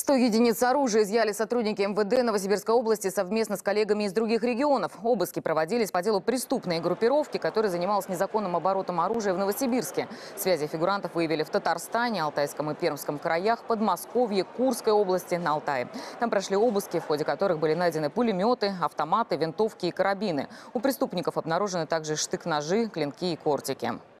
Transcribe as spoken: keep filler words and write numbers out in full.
сто единиц оружия изъяли сотрудники эм вэ дэ Новосибирской области совместно с коллегами из других регионов. Обыски проводились по делу преступной группировки, которая занималась незаконным оборотом оружия в Новосибирске. Связи фигурантов выявили в Татарстане, Алтайском и Пермском краях, Подмосковье, Курской области, на Алтае. Там прошли обыски, в ходе которых были найдены пулеметы, автоматы, винтовки и карабины. У преступников обнаружены также штык-ножи, клинки и кортики.